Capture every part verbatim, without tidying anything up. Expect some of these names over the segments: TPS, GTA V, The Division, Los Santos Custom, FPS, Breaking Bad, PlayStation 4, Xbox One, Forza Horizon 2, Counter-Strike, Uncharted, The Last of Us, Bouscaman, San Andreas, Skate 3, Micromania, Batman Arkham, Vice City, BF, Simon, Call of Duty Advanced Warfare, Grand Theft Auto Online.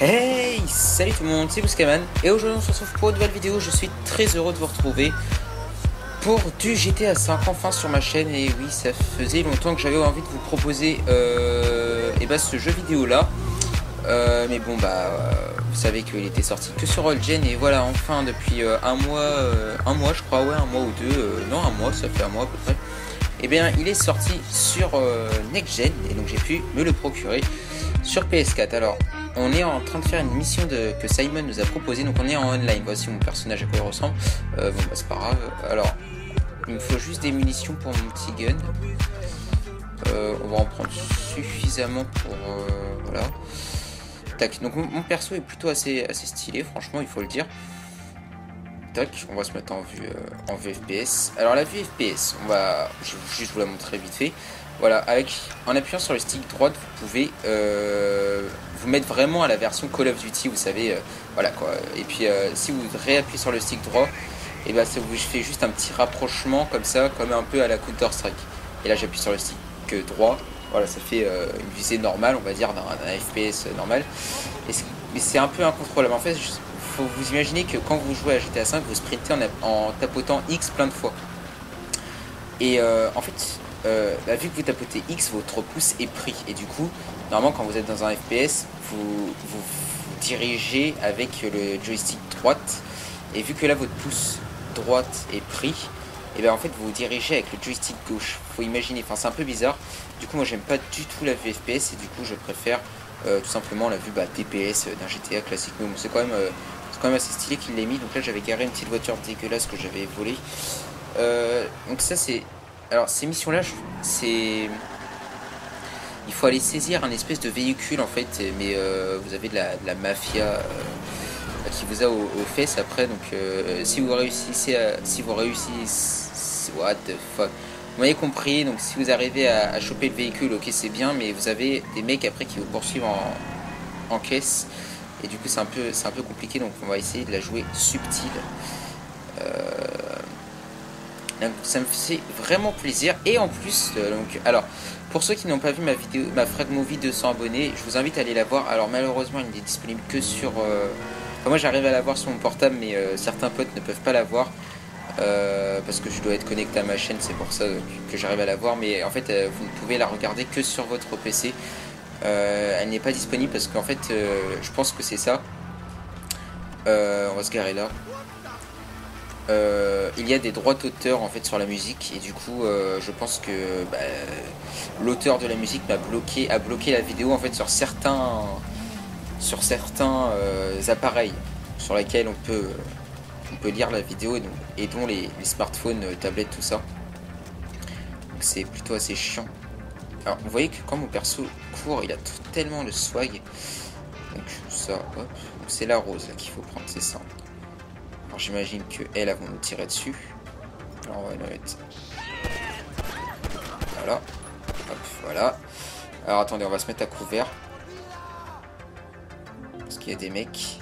Hey, salut tout le monde, c'est Bouscaman et aujourd'hui on se retrouve pour une nouvelle vidéo. Je suis très heureux de vous retrouver pour du G T A cinq enfin sur ma chaîne. Et oui, ça faisait longtemps que j'avais envie de vous proposer euh, et bah, ce jeu vidéo là. Euh, mais bon bah euh, vous savez qu'il était sorti que sur Old Gen et voilà, enfin depuis euh, un mois, euh, un mois je crois, ouais, un mois ou deux, euh, non un mois, ça fait un mois à peu près. Et bien il est sorti sur euh, Next Gen et donc j'ai pu me le procurer sur P S quatre. Alors on est en train de faire une mission de, que Simon nous a proposée, donc on est en online. Voici mon personnage à quoi il ressemble. Euh, bon bah c'est pas grave. Alors il me faut juste des munitions pour mon petit gun. Euh, on va en prendre suffisamment pour euh, voilà. Tac. Donc mon, mon perso est plutôt assez assez stylé, franchement il faut le dire. Tac. On va se mettre en vue euh, en vue F P S. Alors la vue F P S, on va je vais juste vous la montrer vite fait. Voilà, avec en appuyant sur le stick droite, vous pouvez euh, vous mettre vraiment à la version Call of Duty, vous savez, euh, voilà quoi. Et puis euh, si vous réappuyez sur le stick droit, et ben ça vous fait juste un petit rapprochement comme ça, comme un peu à la Counter-Strike. Et là j'appuie sur le stick droit, voilà, ça fait euh, une visée normale, on va dire d'un F P S normal. Et mais c'est un peu incontrôlable. En fait, faut vous imaginer que quand vous jouez à G T A cinq, vous sprintez en, en tapotant X plein de fois. Et euh, en fait. Euh, bah, vu que vous tapotez X, votre pouce est pris et du coup normalement quand vous êtes dans un F P S vous vous, vous dirigez avec le joystick droite et vu que là votre pouce droite est pris et bien en fait vous vous dirigez avec le joystick gauche, faut imaginer, enfin c'est un peu bizarre. Du coup moi j'aime pas du tout la vue F P S et du coup je préfère euh, tout simplement la vue bah, T P S d'un G T A classique, mais bon, c'est quand même euh, c'est quand même assez stylé qu'il l'ait mis. Donc là j'avais garé une petite voiture dégueulasse que j'avais volée, euh, donc ça c'est... Alors ces missions là, c'est... Il faut aller saisir un espèce de véhicule en fait, mais euh, vous avez de la, de la mafia euh, qui vous a aux, aux fesses après, donc euh, si vous réussissez à... Si vous réussissez... What the fuck. Vous m'avez compris, donc si vous arrivez à, à choper le véhicule, ok c'est bien, mais vous avez des mecs après qui vous poursuivent en, en caisse, et du coup c'est un peu, c'est un peu compliqué, donc on va essayer de la jouer subtile. Euh... Ça me fait vraiment plaisir et en plus euh, donc alors pour ceux qui n'ont pas vu ma vidéo, ma fragmovie deux cents abonnés, je vous invite à aller la voir. Alors malheureusement il n'est disponible que sur euh... enfin, moi j'arrive à la voir sur mon portable mais euh, certains potes ne peuvent pas la voir euh, parce que je dois être connecté à ma chaîne, c'est pour ça que j'arrive à la voir, mais en fait euh, vous ne pouvez la regarder que sur votre P C. Euh, elle n'est pas disponible parce qu'en fait euh, je pense que c'est ça. Euh, on va se garer là. Euh, il y a des droits d'auteur en fait sur la musique et du coup euh, je pense que bah, l'auteur de la musique m'a bloqué, a bloqué la vidéo en fait sur certains sur certains euh, appareils sur lesquels on peut on peut lire la vidéo et, donc, et dont les, les smartphones, tablettes, tout ça. Donc c'est plutôt assez chiant. Alors vous voyez que quand mon perso court il a tout, tellement le swag. Donc ça, hop, c'est la rose là qu'il faut prendre, c'est ça. Alors j'imagine que elles vont nous tirer dessus. Alors on va la mettre. Voilà. Hop, voilà. Alors attendez, on va se mettre à couvert. Parce qu'il y a des mecs.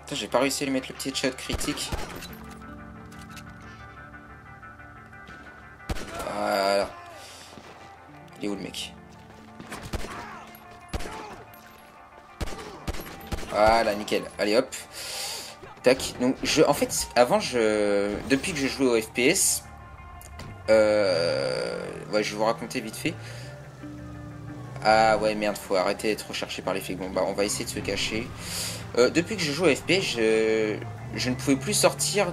Putain, j'ai pas réussi à lui mettre le petit shot critique. Voilà. Il est où le mec? Voilà, nickel. Allez hop. Tac. Donc je, en fait, avant je, depuis que je jouais au F P S, euh, ouais, je vais vous raconter vite fait. Ah ouais merde, faut arrêter d'être recherché par les flics. Bon bah on va essayer de se cacher. Euh, depuis que je joue au F P S, je, je ne pouvais plus sortir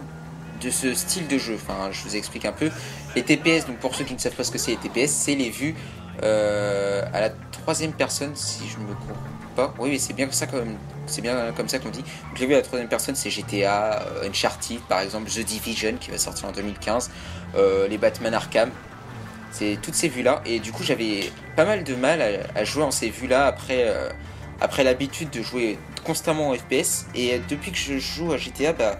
de ce style de jeu. Enfin, je vous explique un peu. Les T P S, donc pour ceux qui ne savent pas ce que c'est les T P S, c'est les vues euh, à la troisième personne, si je ne me trompe pas. Oui, mais c'est bien comme ça comme c'est bien comme ça qu'on dit. Donc les vues à la troisième personne, c'est G T A, euh, Uncharted, par exemple, The Division qui va sortir en deux mille quinze, euh, les Batman Arkham. C'est toutes ces vues-là. Et du coup, j'avais pas mal de mal à, à jouer en ces vues-là après euh, après l'habitude de jouer constamment en F P S. Et depuis que je joue à G T A, bah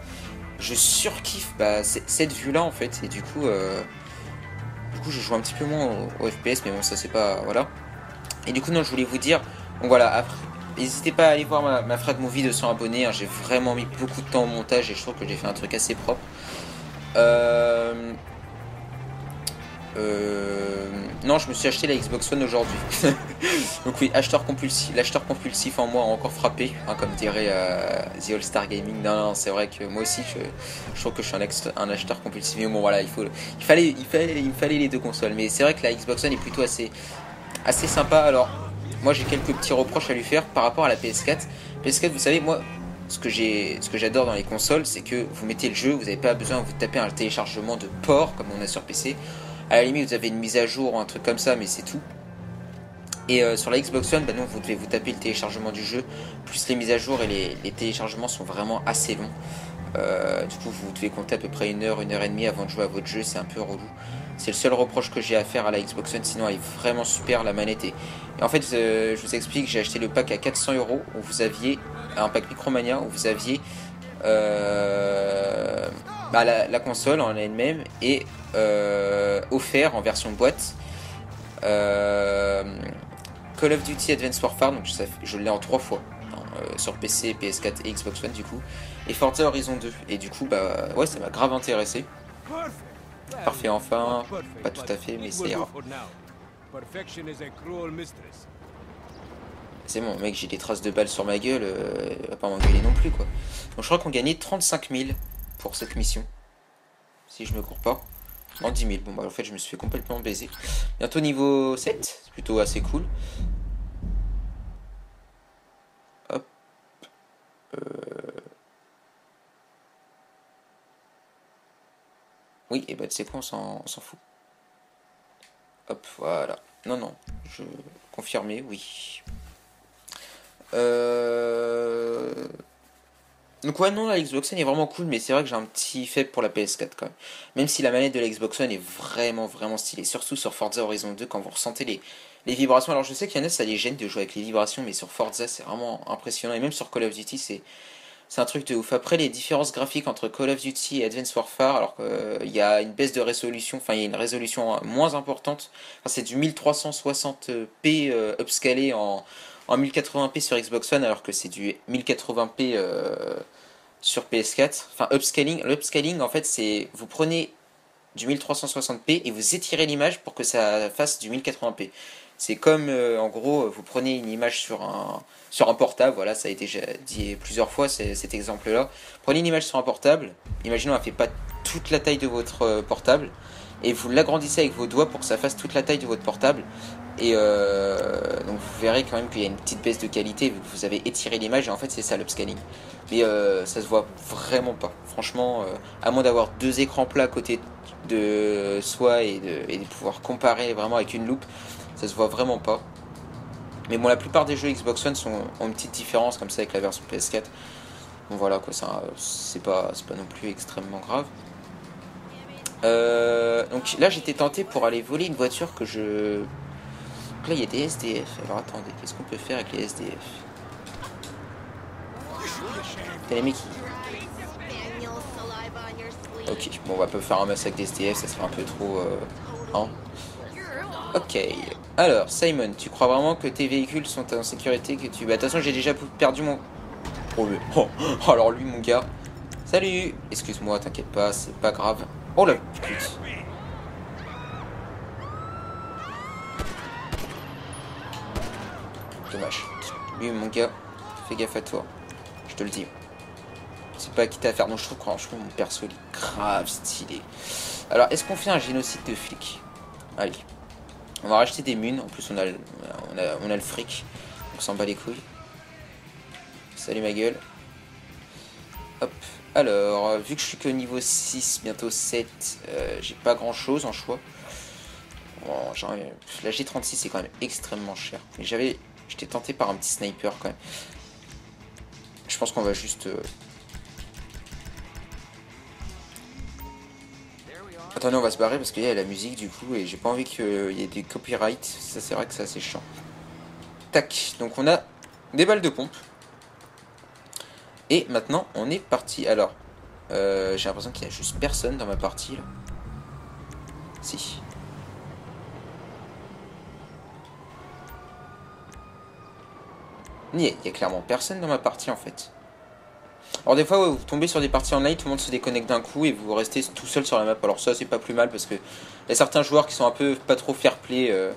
je surkiffe bah, cette vue là en fait et du coup euh, du coup je joue un petit peu moins au, au F P S, mais bon ça c'est pas voilà. Et du coup non, je voulais vous dire, donc voilà, après, N'hésitez pas à aller voir ma, ma frag movie de cent abonnés, hein. J'ai vraiment mis beaucoup de temps au montage et je trouve que j'ai fait un truc assez propre. Euh... Euh... Non, je me suis acheté la Xbox One aujourd'hui. Donc oui, acheteur compulsif, l'acheteur compulsif en moi a encore frappé, hein, comme dirait euh, The All Star Gaming. Non, non, c'est vrai que moi aussi, je, je trouve que je suis un, un acheteur compulsif. Mais bon, voilà, il faut, il fallait, il fallait, il fallait les deux consoles. Mais c'est vrai que la Xbox One est plutôt assez, assez sympa. Alors, moi, j'ai quelques petits reproches à lui faire par rapport à la P S quatre. P S quatre, vous savez, moi, ce que j'ai, ce que j'adore dans les consoles, c'est que vous mettez le jeu, vous n'avez pas besoin de vous taper un téléchargement de port comme on a sur P C. À la limite, vous avez une mise à jour ou un truc comme ça, mais c'est tout. Et euh, sur la Xbox One, bah non, vous devez vous taper le téléchargement du jeu, plus les mises à jour, et les, les téléchargements sont vraiment assez longs. Euh, du coup, vous devez compter à peu près une heure, une heure et demie avant de jouer à votre jeu, c'est un peu relou. C'est le seul reproche que j'ai à faire à la Xbox One, sinon elle est vraiment super, la manette est... Et en fait, euh, je vous explique, j'ai acheté le pack à quatre cents euros, où vous aviez un pack Micromania, où vous aviez euh, bah, la, la console en elle-même, et euh, offert en version boîte euh, Call of Duty Advanced Warfare, donc je, je l'ai en trois fois. Euh, sur P C, P S quatre et Xbox One du coup, et Forza Horizon deux, et du coup bah ouais, ça m'a grave intéressé. Parfait, enfin pas tout à fait, mais ça ira. C'est bon mec, j'ai des traces de balles sur ma gueule, euh, va pas m'engueuler non plus quoi. Donc je crois qu'on gagnait trente-cinq mille pour cette mission, si je me cours pas, en dix mille. Bon bah en fait je me suis fait complètement baiser. Bientôt niveau sept, c'est plutôt assez cool. Oui, et bah tu sais quoi, on s'en fout. Hop, voilà. Non, non, je... confirmer, oui. Euh... Donc ouais, non, la Xbox One est vraiment cool, mais c'est vrai que j'ai un petit faible pour la P S quatre quand même. Même si la manette de la Xbox One est vraiment, vraiment stylée. Surtout sur Forza Horizon deux, quand vous ressentez les, les vibrations. Alors je sais qu'il y en a, ça les gêne de jouer avec les vibrations, mais sur Forza, c'est vraiment impressionnant. Et même sur Call of Duty, c'est... c'est un truc de ouf. Après, les différences graphiques entre Call of Duty et Advanced Warfare, alors qu'il euh, y a une baisse de résolution, enfin il y a une résolution moins importante, enfin, c'est du mille trois cent soixante p euh, upscalé en, en mille quatre-vingts p sur Xbox One, alors que c'est du mille quatre-vingts p euh, sur P S quatre. Enfin, upscaling, l'upscaling en fait c'est, vous prenez du mille trois cent soixante p et vous étirez l'image pour que ça fasse du mille quatre-vingts p. C'est comme, euh, en gros, vous prenez une image sur un, sur un portable, voilà, ça a été déjà dit plusieurs fois, cet exemple-là. Prenez une image sur un portable, imaginons elle ne fait pas toute la taille de votre euh, portable, et vous l'agrandissez avec vos doigts pour que ça fasse toute la taille de votre portable. Et euh, donc vous verrez quand même qu'il y a une petite baisse de qualité, vu que vous avez étiré l'image, et en fait c'est ça l'upscaling. Mais euh, ça se voit vraiment pas, franchement, euh, à moins d'avoir deux écrans plats à côté de soi et de, et de pouvoir comparer vraiment avec une loupe. Ça se voit vraiment pas. Mais bon, la plupart des jeux Xbox One sont, ont une petite différence comme ça avec la version P S quatre. Bon voilà quoi, ça c'est pas, c'est pas non plus extrêmement grave. Euh, donc là j'étais tenté pour aller voler une voiture que je... Donc là il y a des S D F. Alors attendez, qu'est-ce qu'on peut faire avec les S D F? T'as les mecs qui... Ok, bon on va pas faire un massacre des S D F, ça serait un peu trop... Euh... Hein. Ok, alors Simon, tu crois vraiment que tes véhicules sont en sécurité, que tu... Bah de toute façon j'ai déjà perdu mon... Oh, le... oh alors lui mon gars. Salut. Excuse-moi, t'inquiète pas, c'est pas grave. Oh là, putain. Dommage. Lui mon gars, fais gaffe à toi. Je te le dis. C'est pas quitte à faire. Non, je trouve que franchement mon perso il est grave stylé. Alors est-ce qu'on fait un génocide de flics? Allez. On va racheter des munes, en plus on a, on a, on a le fric, on s'en bat les couilles. Salut ma gueule. Hop, alors, vu que je suis que niveau six, bientôt sept, euh, j'ai pas grand chose en choix. Bon, genre, la G trente-six c'est quand même extrêmement cher. Mais j'avais, j'étais tenté par un petit sniper quand même. Je pense qu'on va juste... Euh... Attendez, on va se barrer parce qu'il y a la musique du coup et j'ai pas envie qu'il y ait des copyrights. Ça c'est vrai que c'est assez chiant. Tac, donc on a des balles de pompe. Et maintenant on est parti. Alors, euh, j'ai l'impression qu'il y a juste personne dans ma partie là. Si. Il y a clairement personne dans ma partie en fait. Alors des fois ouais, vous tombez sur des parties en ligne, tout le monde se déconnecte d'un coup et vous restez tout seul sur la map. Alors ça c'est pas plus mal parce que il y a certains joueurs qui sont un peu pas trop fair play, euh,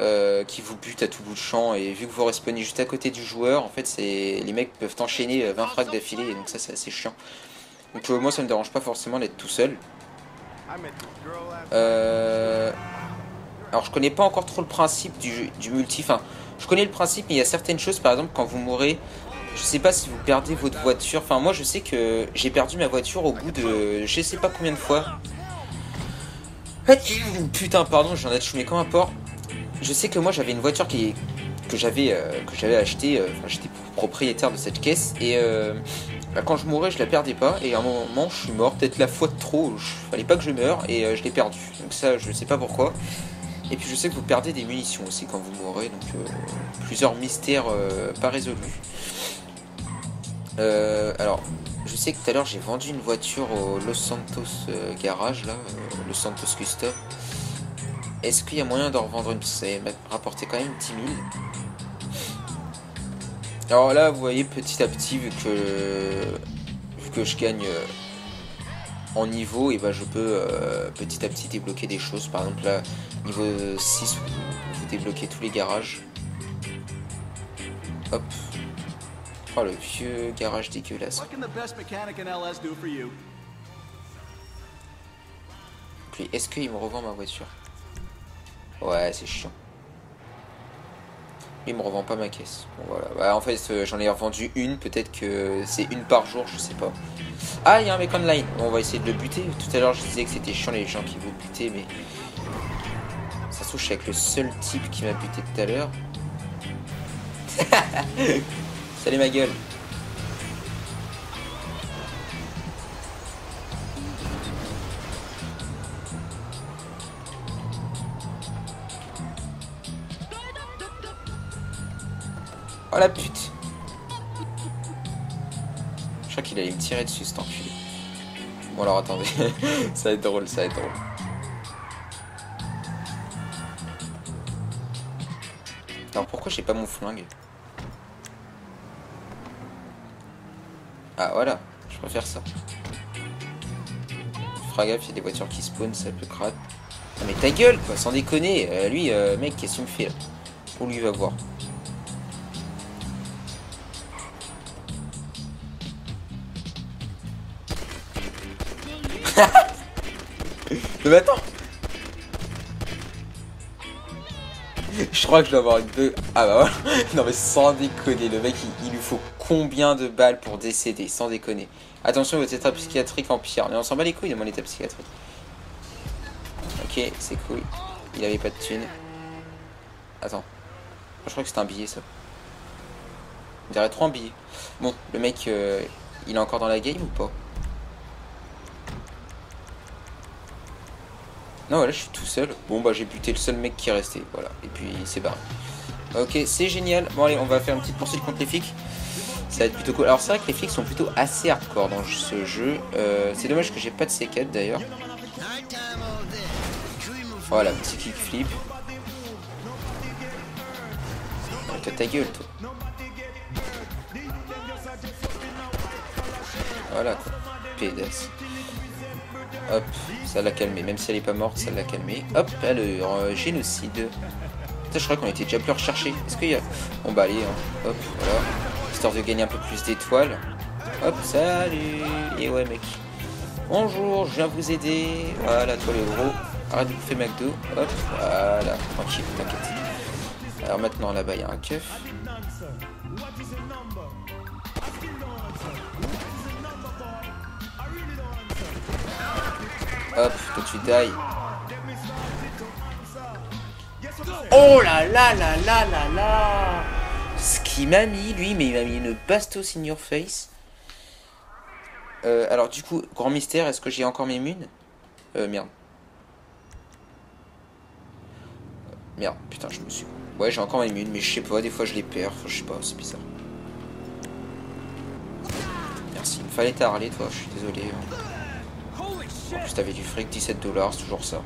euh, qui vous butent à tout bout de champ, et vu que vous respawnez juste à côté du joueur en fait, c'est les mecs peuvent enchaîner vingt frags d'affilée, et donc ça c'est assez chiant. Donc euh, moi ça me dérange pas forcément d'être tout seul. Euh... Alors je connais pas encore trop le principe du, jeu, du multi, enfin je connais le principe mais il y a certaines choses, par exemple quand vous mourrez, je sais pas si vous perdez votre voiture, enfin moi je sais que j'ai perdu ma voiture au bout de je sais pas combien de fois. Putain pardon, j'en ai chumé comme un porc. Je sais que moi j'avais une voiture qui que j'avais euh, que j'avais achetée, euh, enfin, j'étais propriétaire de cette caisse, et euh, bah, quand je mourais je la perdais pas, et à un moment je suis mort, peut-être la fois de trop, je, fallait pas que je meure, et euh, je l'ai perdu. Donc ça je sais pas pourquoi. Et puis je sais que vous perdez des munitions aussi quand vous mourrez, donc euh, plusieurs mystères euh, pas résolus. Euh, alors, je sais que tout à l'heure j'ai vendu une voiture au Los Santos euh, Garage, là, euh, Los Santos Custom. Est-ce qu'il y a moyen d'en revendre une? Ça m'a rapporté quand même dix mille. Alors là, vous voyez petit à petit, vu que, vu que je gagne euh, en niveau, et bah, je peux euh, petit à petit débloquer des choses. Par exemple, là, niveau six, vous, vous débloquez tous les garages. Hop. Oh, le vieux garage dégueulasse. Est-ce qu'il me revend ma voiture? Ouais, c'est chiant. Il me revend pas ma caisse. Bon, voilà. Bah, en fait, euh, j'en ai revendu une. Peut-être que c'est une par jour, je sais pas. Ah, il y a un mec online. Bon, on va essayer de le buter. Tout à l'heure, je disais que c'était chiant les gens qui vous butaient, mais ça se trouve, je suis avec le seul type qui m'a buté tout à l'heure. Salut ma gueule. Oh la pute. Je crois qu'il allait me tirer dessus cet enculé. Bon alors attendez. Ça va être drôle, ça va être drôle. Alors pourquoi j'ai pas mon flingue? Ah voilà, je préfère ça. Fera gaffe, il y a des voitures qui spawnent, ça peut craquer. Ah mais ta gueule quoi, sans déconner. euh, Lui, euh, mec, qu'est-ce qu'il me fait là? On lui va voir. Mais attends. Je crois que je dois avoir une deux. Ah bah voilà. Non mais sans déconner, le mec il, il lui faut combien de balles pour décéder, sans déconner. Attention, votre état psychiatrique empire. Mais on s'en bat les couilles de mon état psychiatrique. Ok, c'est cool. Il avait pas de thune. Attends. Je crois que c'était un billet, ça. On dirait trois billets. Bon, le mec, euh, il est encore dans la game ou pas? Non, là, je suis tout seul. Bon, bah, j'ai buté le seul mec qui est resté. Voilà. Et puis, il s'est barré. Ok, c'est génial. Bon, allez, on va faire une petite poursuite contre les flics. Ça va être plutôt cool. Alors c'est vrai que les flics sont plutôt assez hardcore dans ce jeu. Euh, c'est dommage que j'ai pas de C quatre d'ailleurs. Voilà, petit kickflip. Oh, toi ta gueule toi. Voilà quoi. Pédasse. Hop, ça l'a calmé. Même si elle est pas morte, ça l'a calmé. Hop, alors euh, génocide. Putain, je crois qu'on était déjà plus recherché. Est-ce qu'il y a... Bon bah allez, hein. Hop, voilà. Histoire de gagner un peu plus d'étoiles. Hop, salut. Et ouais mec. Bonjour, je viens vous aider. Voilà, toi le gros. Arrête de bouffer McDo. Hop, voilà. Tranquille, t'inquiète. Alors maintenant là-bas, il y a un keuf. Hop, toi tu die. Oh là là là là là là. Ce qui m'a mis, lui, mais il m'a mis une bastos in your face. Euh, alors du coup, grand mystère, est-ce que j'ai encore mes munes? Euh, merde. Merde, putain, je me suis... Ouais, j'ai encore mes munes, mais je sais pas, des fois je les perds, je sais pas, c'est bizarre. Merci, il me fallait t'arrêter, toi, je suis désolé. Hein. En plus, t'avais du fric, dix-sept dollars, toujours ça.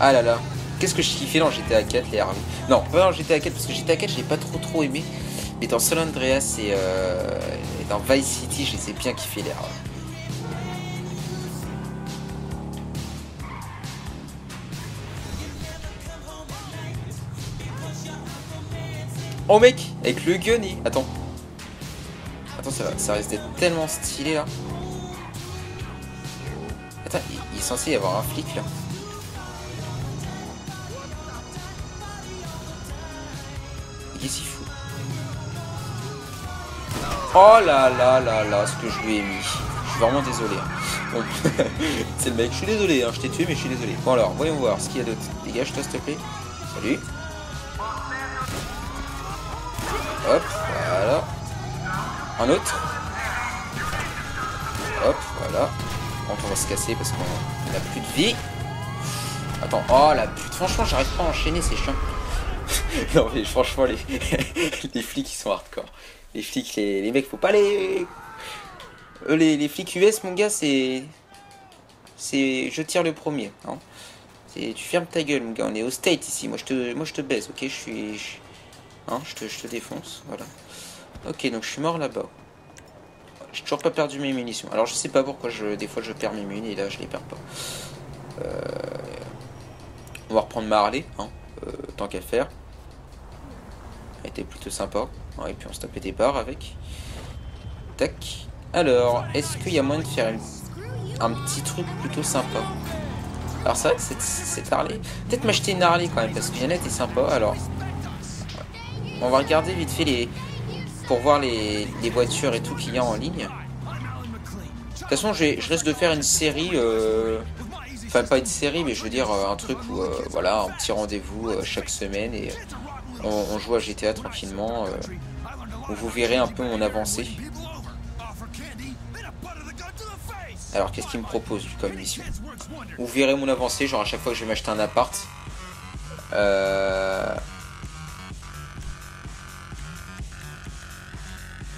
Ah là là, Qu'est-ce que je kiffais dans G T A quatre, les armes. Non, pas dans G T A quatre, parce que G T A quatre, je l'ai pas trop trop aimé. Mais dans San Andreas et, euh, et dans Vice City, je les ai bien kiffé, les armes. Oh mec, avec le gunny. Attends. Attends, ça, va, ça risque d'être tellement stylé là. Attends, il, il est censé y avoir un flic là. Qu'est-ce qu'il fout? Oh là là là là, ce que je lui ai mis. Je suis vraiment désolé. Hein. Bon. C'est le mec, je suis désolé, hein. Je t'ai tué mais je suis désolé. Bon alors, voyons voir ce qu'il y a d'autre. Dégage-toi s'il te plaît. Salut. Hop, voilà. Un autre. Hop, voilà. On va se casser parce qu'on n'a plus de vie. Attends, oh la pute. Franchement, j'arrive pas à enchaîner, c'est chiant. Non mais franchement, les, les flics, ils sont hardcore. Les flics, les, les mecs, faut pas les... les... Les flics U S, mon gars, c'est... C'est... Je tire le premier. Hein. C'est... Tu fermes ta gueule, mon gars. On est au state ici. Moi, je te, Moi, je te baise, ok. Je suis... Je... Hein, je te, je te défonce, voilà. Ok, donc je suis mort là-bas. J'ai toujours pas perdu mes munitions. Alors je sais pas pourquoi je, des fois je perds mes munitions et là je les perds pas. Euh, on va reprendre ma Harley, hein, euh, tant qu'à faire. Elle était plutôt sympa. Hein, et puis on se tapait des barres avec. Tac. Alors, est-ce qu'il y a moyen de faire une, un petit truc plutôt sympa? Alors c'est vrai que cette, cette Harley... Peut-être m'acheter une Harley quand même, parce que Vianney était sympa, alors... On va regarder vite fait les pour voir les, les voitures et tout qu'il y a en ligne. De toute façon, je, je risque de faire une série, euh... enfin pas une série, mais je veux dire un truc où euh, voilà, un petit rendez-vous euh, chaque semaine et on, on joue à G T A tranquillement. Euh, où vous verrez un peu mon avancée. Alors qu'est-ce qu'il me propose comme mission? Vous verrez mon avancée, genre à chaque fois que je vais m'acheter un appart. Euh...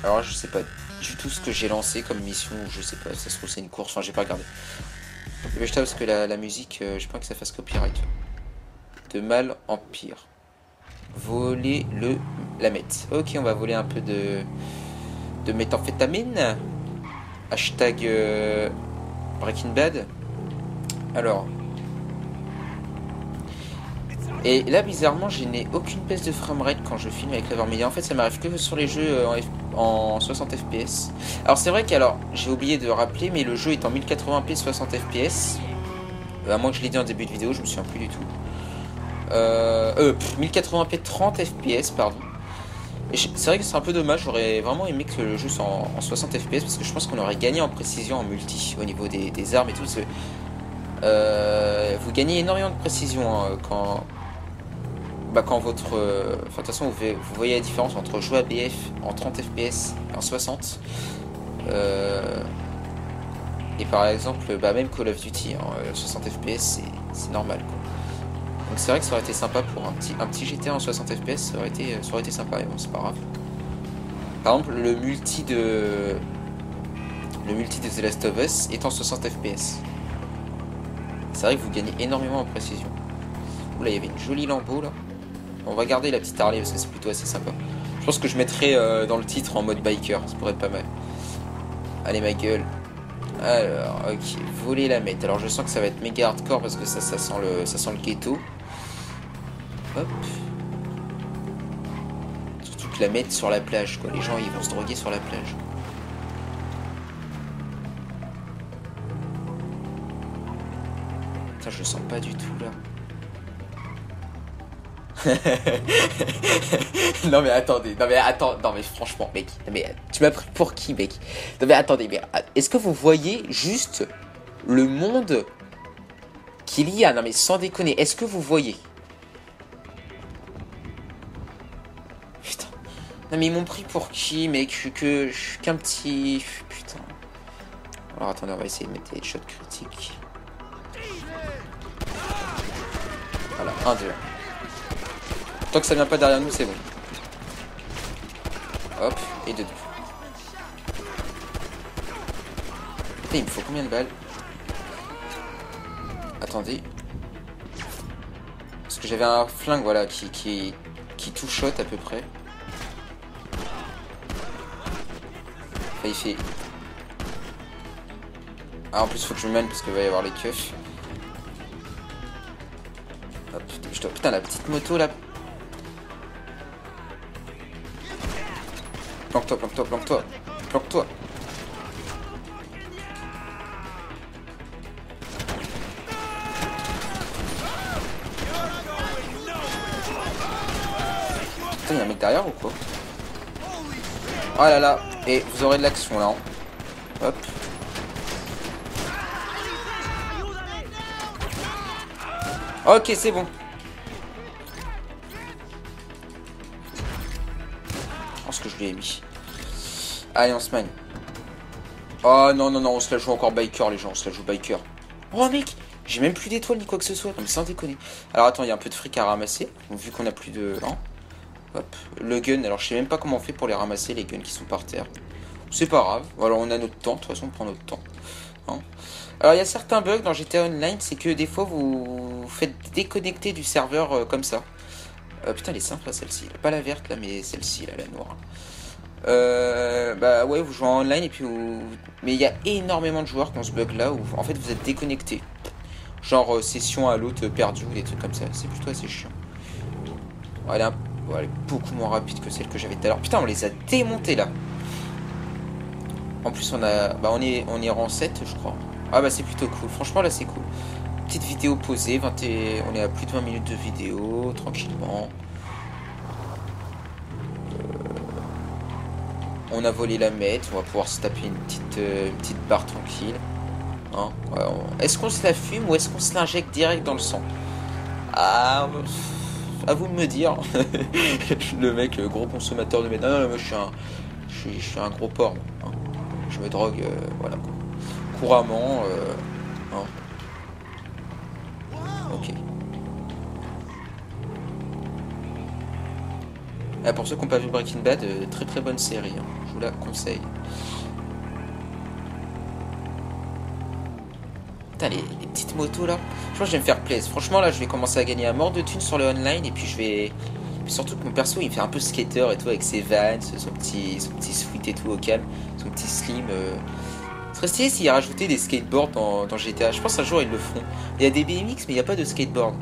Alors je sais pas du tout ce que j'ai lancé comme mission, je sais pas, ça se trouve c'est une course, enfin j'ai pas regardé. Mais je tape parce que la, la musique, euh, j'ai pas que ça fasse copyright. De mal en pire. Voler le... la mette. Ok, on va voler un peu de... de méthamphétamine. Hashtag euh, Breaking Bad. Alors... Et là, bizarrement, je n'ai aucune baisse de framerate quand je filme avec l'Evermedia. En fait, ça m'arrive que sur les jeux en, F... en soixante F P S. Alors, c'est vrai qu'alors, j'ai oublié de rappeler, mais le jeu est en mille quatre-vingts p soixante F P S. À moins que je l'ai dit en début de vidéo, je me souviens plus du tout. Euh, euh pff, mille quatre-vingts p trente F P S, pardon. C'est vrai que c'est un peu dommage, j'aurais vraiment aimé que le jeu soit en, en soixante F P S, parce que je pense qu'on aurait gagné en précision en multi, au niveau des, des armes et tout. Euh, vous gagnez énormément de précision hein, quand... Bah quand votre... Euh, de toute façon, vous, vous voyez la différence entre jouer à B F en trente F P S et en soixante. Euh, et par exemple, bah même Call of Duty, en hein, soixante F P S, c'est normal. Quoi. Donc c'est vrai que ça aurait été sympa pour un petit, un petit G T A en soixante F P S, ça aurait été, ça aurait été sympa, mais bon, c'est pas grave. Par exemple, le multi de... Le multi de The Last of Us est en soixante F P S. C'est vrai que vous gagnez énormément en précision. Oula, il y avait une jolie lambeau, là. On va garder la petite Harley parce que c'est plutôt assez sympa. Je pense que je mettrai euh, dans le titre en mode biker, ça pourrait être pas mal. Allez ma gueule. Alors, ok, voler la mettre. Alors je sens que ça va être méga hardcore parce que ça, ça sent le, ça sent le ghetto. Hop. Surtout que la mettre sur la plage, quoi. Les gens ils vont se droguer sur la plage. Putain, je le sens pas du tout là. Non mais attendez, non mais attends, non mais franchement mec, non mais tu m'as pris pour qui mec? Non mais attendez, mais est-ce que vous voyez juste le monde qu'il y a? Non mais sans déconner, est-ce que vous voyez? Putain, non mais ils m'ont pris pour qui mec? Je suis que, je suis qu'un petit, putain. Alors attendez, on va essayer de mettre des headshots critiques. Voilà, un, deux. Tant que ça vient pas derrière nous, c'est bon. Hop, et deux. Et il me faut combien de balles? Attendez. que j'avais un flingue, voilà, qui, qui, qui tout shot à peu près. Enfin, il fait... Ah, en plus faut que je me mène parce qu'il va y avoir les keufs. Ah, putain, je dois... putain, la petite moto là. Planque-toi, planque-toi, planque-toi. Planque-toi. Putain, il y a un mec derrière ou quoi? Oh là là. Et vous aurez de l'action là. Hein. Hop. Ok, c'est bon. Oh, ce que je lui ai mis. Allez, on se manie. Oh non, non, non, on se la joue encore biker, les gens. On se la joue biker. Oh, mec, j'ai même plus d'étoiles ni quoi que ce soit. Non, mais sans déconner. Alors, attends, il y a un peu de fric à ramasser. Donc, vu qu'on a plus de. Non. Hop. Le gun. Alors, je sais même pas comment on fait pour les ramasser, les guns qui sont par terre. C'est pas grave. Voilà, on a notre temps. De toute façon, on prend notre temps. Hein. Alors, il y a certains bugs dans G T A Online, c'est que des fois, vous, vous faites déconnecter du serveur euh, comme ça. Euh, putain, elle est simple, celle-ci. Pas la verte, là, mais celle-ci, là, la noire. Euh, bah, ouais, vous jouez en online, et puis vous... Mais il y a énormément de joueurs qui ont ce bug-là, où, en fait, vous êtes déconnecté. Genre, euh, session à l'autre perdue, ou des trucs comme ça. C'est plutôt assez chiant. Bon, elle, est un... bon, elle est beaucoup moins rapide que celle que j'avais tout à l'heure. Putain, on les a démontés, là. En plus, on a... Bah, on est, on est rang sept, je crois. Ah bah c'est plutôt cool, franchement là c'est cool. Petite vidéo posée, vingt et... on est à plus de vingt minutes de vidéo, tranquillement. On a volé la mette, on va pouvoir se taper une petite, euh, une petite barre tranquille. Hein, ouais, on... Est-ce qu'on se la fume ou est-ce qu'on se l'injecte direct dans le sang? Ah, à vous de me dire. Le mec, le gros consommateur de meth. Non, non, non, moi je suis un, je suis, je suis un gros porc. Hein. Je me drogue, euh, voilà quoi. Couramment, euh... non. Ok. Ah, pour ceux qui n'ont pas vu Breaking Bad, euh, très très bonne série, hein. Je vous la conseille. Putain, les, les petites motos là. Je pense que je vais me faire plaisir. Franchement, là, je vais commencer à gagner à mort de thunes sur le online et puis je vais... Puis surtout que mon perso, il fait un peu skater et tout avec ses vans, son petit, son petit sweat et tout au calme, son petit slim... Euh... Très stylé s'il y a rajouté des skateboards dans, dans G T A. Je pense un jour ils le feront. Il y a des B M X mais il n'y a pas de skateboard.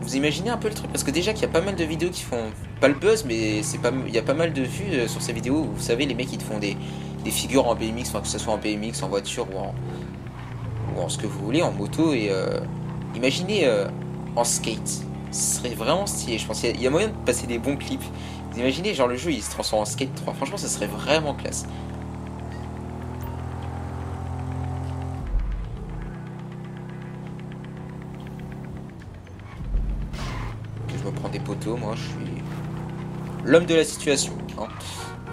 Vous imaginez un peu le truc? Parce que déjà qu'il y a pas mal de vidéos qui font pas le buzz, mais c'est pas, il y a pas mal de vues sur ces vidéos. Vous savez, les mecs ils te font des, des figures en B M X, enfin, que ce soit en B M X, en voiture ou en, ou en ce que vous voulez, en moto. Et euh, imaginez euh, en skate. Ce serait vraiment stylé. Je pense qu'il y, y a moyen de passer des bons clips. Vous imaginez genre le jeu il se transforme en skate trois. Franchement ça serait vraiment classe. Moi je suis l'homme de la situation, hein.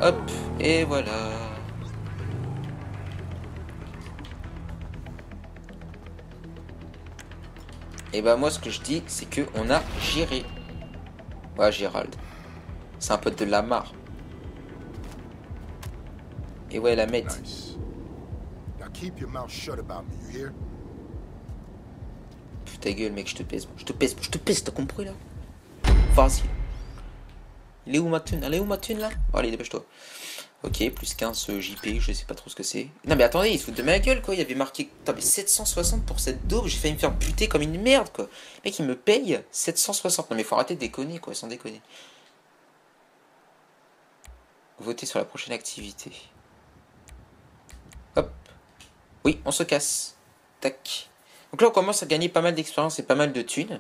Hop et voilà. Et bah moi ce que je dis c'est que on a géré. Ouais Gérald, c'est un pote de Lamar. Et ouais la mette. Putain gueule mec, je te pèse, je te pèse, je te pèse, t'as compris là? Facile. Il est où ma thune? Elle est où ma thune là? Oh, allez, dépêche-toi. Ok, plus quinze J P, je sais pas trop ce que c'est. Non, mais attendez, ils se foutent de ma gueule quoi. Il y avait marqué putain, mais sept cent soixante pour cette daube. J'ai failli me faire buter comme une merde quoi. Le mec, il me paye sept cent soixante. Non, mais faut arrêter de déconner quoi, sans déconner. Votez sur la prochaine activité. Hop. Oui, on se casse. Tac. Donc là on commence à gagner pas mal d'expérience et pas mal de thunes.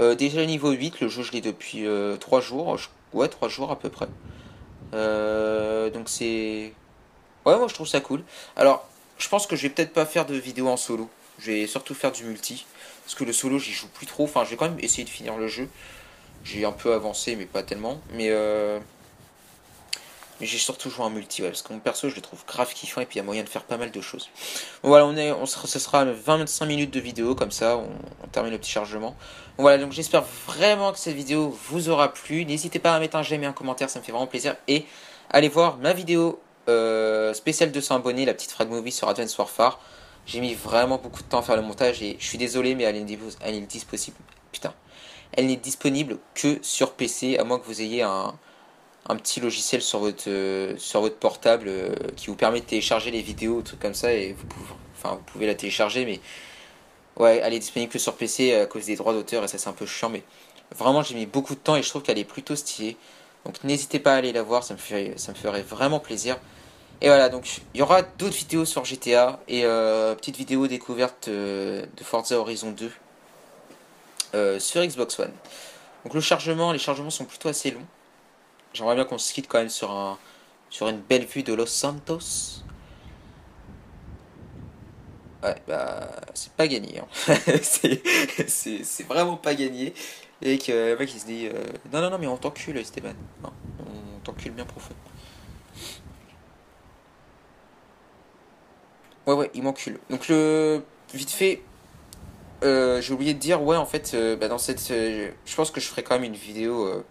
Euh, déjà niveau huit, le jeu je l'ai depuis euh, trois jours. Je... Ouais, trois jours à peu près. Euh, donc c'est... Ouais, moi je trouve ça cool. Alors, je pense que je vais peut-être pas faire de vidéo en solo. Je vais surtout faire du multi. Parce que le solo j'y joue plus trop. Enfin, je vais quand même essayer de finir le jeu. J'ai un peu avancé mais pas tellement. Mais, euh... mais j'ai surtout joué en multi, ouais, parce que mon perso je le trouve grave kiffant et puis il y a moyen de faire pas mal de choses. Bon, voilà, on est, on sera, ce sera vingt à vingt-cinq minutes de vidéo, comme ça on, on termine le petit chargement. Bon, voilà, donc j'espère vraiment que cette vidéo vous aura plu. N'hésitez pas à mettre un j'aime et un commentaire, ça me fait vraiment plaisir. Et allez voir ma vidéo euh, spéciale deux cents abonnés, la petite frag movie sur Advanced Warfare. J'ai mis vraiment beaucoup de temps à faire le montage et je suis désolé mais elle est indispo- elle est indispo- possible. Putain. elle n'est disponible que sur P C, à moins que vous ayez un, un petit logiciel sur votre, euh, sur votre portable euh, qui vous permet de télécharger les vidéos, trucs comme ça, et vous pouvez, enfin, vous pouvez la télécharger, mais ouais, elle est disponible que sur P C à cause des droits d'auteur, et ça c'est un peu chiant, mais vraiment j'ai mis beaucoup de temps et je trouve qu'elle est plutôt stylée. Donc n'hésitez pas à aller la voir, ça me ferait, ça me ferait vraiment plaisir. Et voilà, donc il y aura d'autres vidéos sur G T A et euh, petite vidéo découverte euh, de Forza Horizon deux euh, sur Xbox One. Donc le chargement, les chargements sont plutôt assez longs. J'aimerais bien qu'on se quitte quand même sur, un, sur une belle vue de Los Santos. Ouais, bah c'est pas gagné, hein. c'est, c'est, c'est vraiment pas gagné. Et que le mec il se dit, euh, non non non mais on t'encule Esteban, non, on t'encule bien profond. Ouais ouais, il m'encule. Donc le vite fait, euh, j'ai oublié de dire, ouais en fait, euh, bah, dans cette, euh, je pense que je ferai quand même une vidéo euh,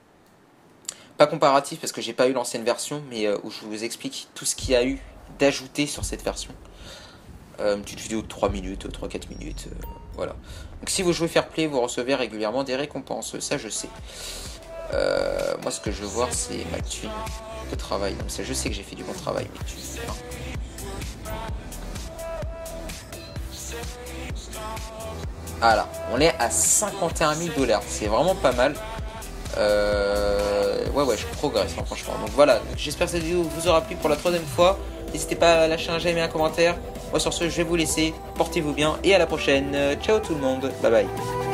pas comparative parce que j'ai pas eu l'ancienne version, mais euh, où je vous explique tout ce qu'il y a eu d'ajouté sur cette version. Euh, une petite vidéo de trois minutes, trois quatre minutes, euh, voilà. Donc si vous jouez Fairplay, vous recevez régulièrement des récompenses, ça je sais. Euh, moi ce que je veux voir c'est ma thune de travail, donc ça je sais que j'ai fait du bon travail, mais tu sais pas. Voilà, on est à cinquante et un mille dollars, c'est vraiment pas mal. Euh, ouais ouais, je progresse hein, franchement. Donc voilà, j'espère que cette vidéo vous aura plu pour la troisième fois. N'hésitez pas à lâcher un j'aime et un commentaire. Moi sur ce, je vais vous laisser, portez-vous bien et à la prochaine. Ciao tout le monde, bye bye.